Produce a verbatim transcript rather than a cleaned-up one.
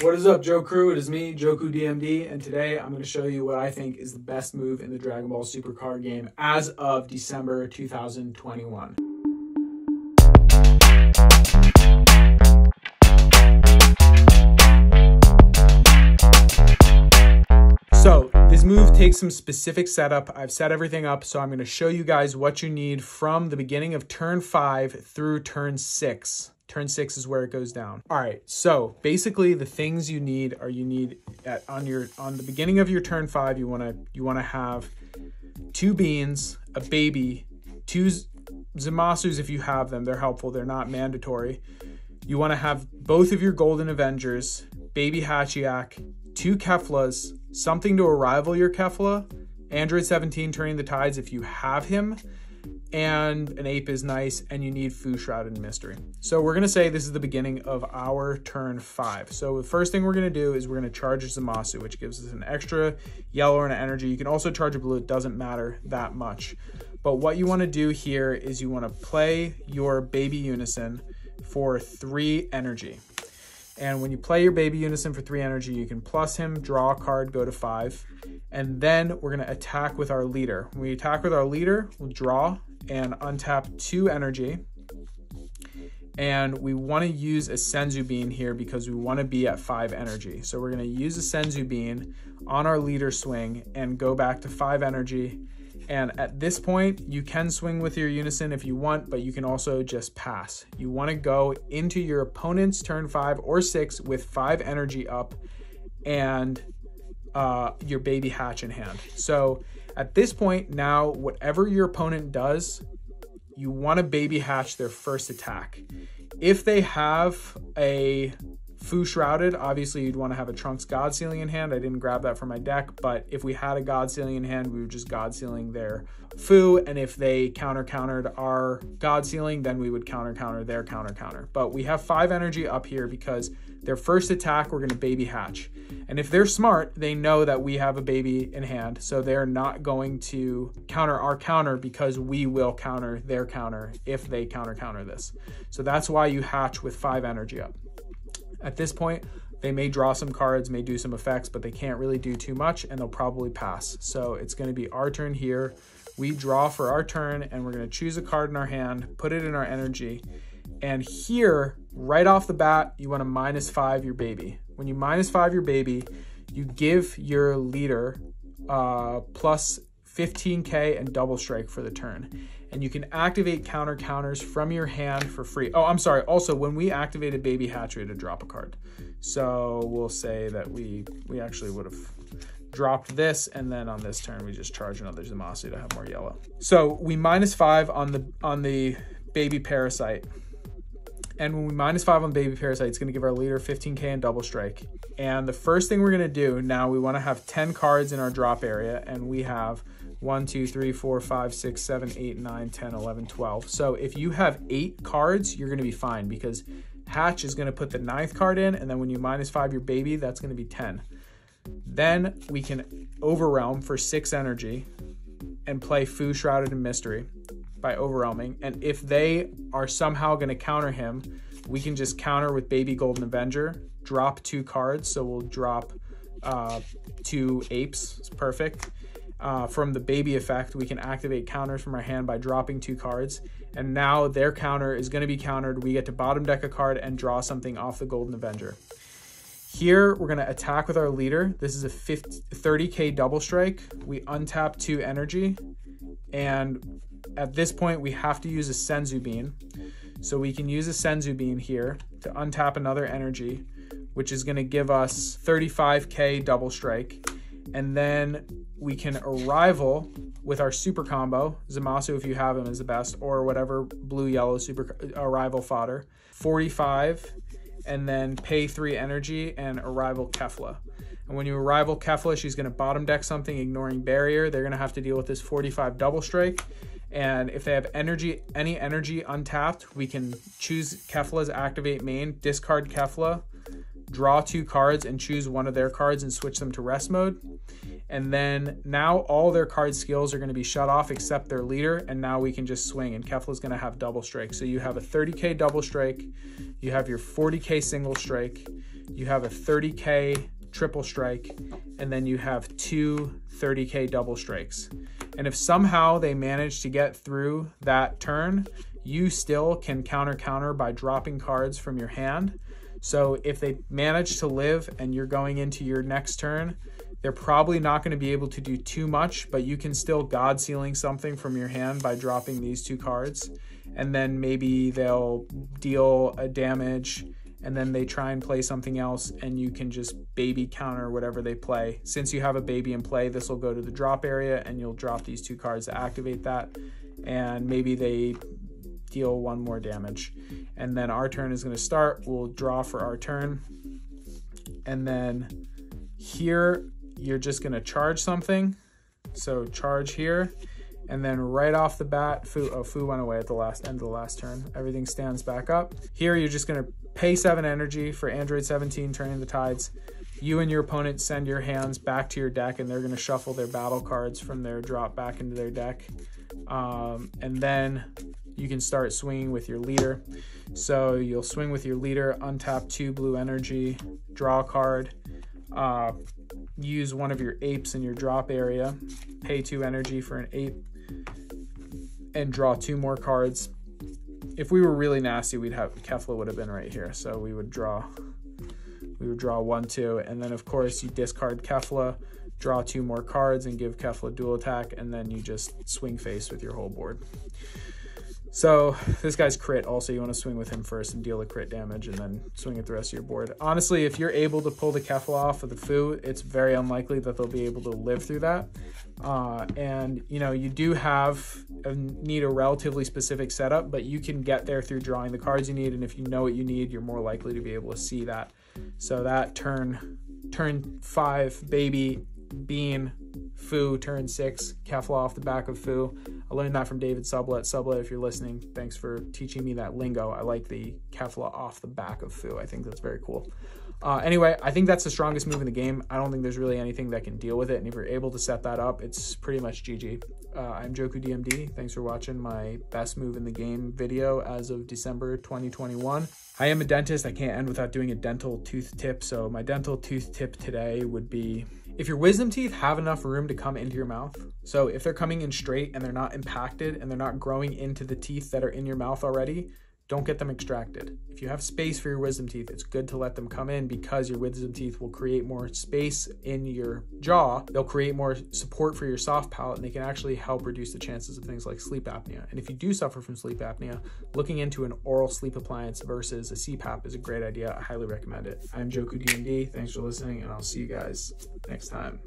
What is up, Joe Crew? It is me, Joku D M D, and today I'm going to show you what I think is the best move in the Dragon Ball Super card game as of December two thousand twenty-one. So, this move takes some specific setup. I've set everything up, so I'm going to show you guys what you need from the beginning of turn five through turn six. Turn six is where it goes down. All right, so basically the things you need are you need at, on your on the beginning of your turn five, you wanna you wanna have two beans, a baby, two Zamasus if you have them. They're helpful, they're not mandatory. You wanna have both of your Golden Avengers, Baby Hatchiak, two Keflas, something to rival your Kefla, Android seventeen Turning the Tides if you have him, and an ape is nice, and you need Fu Shroud and Mystery. So we're gonna say this is the beginning of our turn five. So the first thing we're gonna do is we're gonna charge Zamasu, which gives us an extra yellow and an energy. You can also charge a blue, it doesn't matter that much. But what you wanna do here is you wanna play your Baby Unison for three energy. And when you play your Baby Unison for three energy, you can plus him, draw a card, go to five. And then we're gonna attack with our leader. When we attack with our leader, we'll draw and untap two energy. And we wanna use a Senzu bean here because we wanna be at five energy. So we're gonna use a Senzu bean on our leader swing and go back to five energy. And at this point, you can swing with your Unison if you want, but you can also just pass. You wanna go into your opponent's turn five or six with five energy up and uh, your Baby Hatch in hand. So at this point now, whatever your opponent does, you wanna Baby Hatch their first attack. If they have a Fu Shrouded, obviously you'd want to have a Trunks God Sealing in hand. I didn't grab that from my deck, but if we had a God Sealing in hand, we would just God Sealing their Fu, and if they counter-countered our God Sealing, then we would counter-counter their counter-counter. But we have five energy up here because their first attack, we're going to Baby Hatch. And if they're smart, they know that we have a baby in hand, so they're not going to counter our counter because we will counter their counter if they counter-counter this. So that's why you hatch with five energy up. At this point, they may draw some cards, may do some effects, but they can't really do too much, and they'll probably pass. So it's going to be our turn here. We draw for our turn, and we're going to choose a card in our hand, put it in our energy. And here, right off the bat, you want to minus five your baby. When you minus five your baby, you give your leader uh, plus fifteen K and double strike for the turn. And you can activate counter counters from your hand for free. Oh, I'm sorry. Also, when we activated Baby Hatch, we had to drop a card. So we'll say that we we actually would have dropped this, and then on this turn we just charge another Zamasu to have more yellow. So we minus five on the on the Baby Parasite. And when we minus five on Baby Parasite, it's gonna give our leader fifteen K and double strike. And the first thing we're gonna do now, we wanna have ten cards in our drop area, and we have one, two, three, four, five, six, seven, eight, nine, ten, eleven, twelve. So if you have eight cards, you're gonna be fine because Hatch is gonna put the ninth card in, and then when you minus five your baby, that's gonna be ten. Then we can overwhelm for six energy and play Fu Shrouded in Mystery by overwhelming. And if they are somehow gonna counter him, we can just counter with Baby Golden Avenger, drop two cards. So we'll drop uh, two apes, it's perfect. Uh, from the baby effect, we can activate counters from our hand by dropping two cards. And now their counter is going to be countered. We get to bottom deck a card and draw something off the Golden Avenger. Here, we're going to attack with our leader. This is a thirty K double strike. We untap two energy. And at this point, we have to use a Senzu bean. So we can use a Senzu bean here to untap another energy, which is going to give us thirty-five K double strike. And then we can arrival with our super combo. Zamasu, if you have him, is the best, or whatever blue yellow super arrival fodder. forty-five, and then pay three energy and arrival Kefla. And when you arrival Kefla, she's gonna bottom deck something, ignoring barrier. They're gonna have to deal with this forty-five double strike. And if they have energy, any energy untapped, we can choose Kefla's activate main, discard Kefla, draw two cards and choose one of their cards and switch them to rest mode. And then now all their card skills are going to be shut off except their leader, and now we can just swing, and Kefla's going to have double strike. So you have a thirty K double strike, you have your forty K single strike, you have a thirty K triple strike, and then you have two thirty K double strikes. And if somehow they manage to get through that turn, you still can counter counter by dropping cards from your hand. So if they manage to live and you're going into your next turn, they're probably not going to be able to do too much, but you can still God Sealing something from your hand by dropping these two cards. And then maybe they'll deal a damage, and then they try and play something else, and you can just baby counter whatever they play. Since you have a baby in play, this will go to the drop area, and you'll drop these two cards to activate that. And maybe they deal one more damage. And then our turn is going to start. We'll draw for our turn. And then here, you're just going to charge something. So charge here. And then right off the bat, Fu, oh, Fu went away at the last end of the last turn. Everything stands back up. Here, you're just going to pay seven energy for Android seventeen, Turning the Tides. You and your opponent send your hands back to your deck, and they're going to shuffle their battle cards from their drop back into their deck. Um, and then you can start swinging with your leader. So you'll swing with your leader, untap two blue energy, draw a card, uh, use one of your apes in your drop area, pay two energy for an ape, and draw two more cards. If we were really nasty, we'd have Kefla would have been right here. So we would draw, we would draw one, two, and then of course you discard Kefla, draw two more cards, and give Kefla dual attack, and then you just swing face with your whole board. So this guy's crit also, you want to swing with him first and deal the crit damage, and then swing at the rest of your board. Honestly, if you're able to pull the Kefla off of the Fu, it's very unlikely that they'll be able to live through that. Uh, and, you know, you do have a, need a relatively specific setup, but you can get there through drawing the cards you need. And if you know what you need, you're more likely to be able to see that. So that turn, turn five, baby, bean, Fu, turn six, Kefla off the back of Fu. I learned that from David Sublett. Sublett, if you're listening, thanks for teaching me that lingo. I like the Kefla off the back of Fu. I think that's very cool. Uh, anyway, I think that's the strongest move in the game. I don't think there's really anything that can deal with it. And if you're able to set that up, it's pretty much G G. Uh, I'm Joku D M D. Thanks for watching my best move in the game video as of December twenty twenty-one. I am a dentist. I can't end without doing a dental tooth tip. So my dental tooth tip today would be, if your wisdom teeth have enough room to come into your mouth, so if they're coming in straight and they're not impacted and they're not growing into the teeth that are in your mouth already, don't get them extracted. If you have space for your wisdom teeth, it's good to let them come in, because your wisdom teeth will create more space in your jaw. They'll create more support for your soft palate, and they can actually help reduce the chances of things like sleep apnea. And if you do suffer from sleep apnea, looking into an oral sleep appliance versus a C PAP is a great idea. I highly recommend it. I'm Joku D M D. Thanks for listening, and I'll see you guys next time.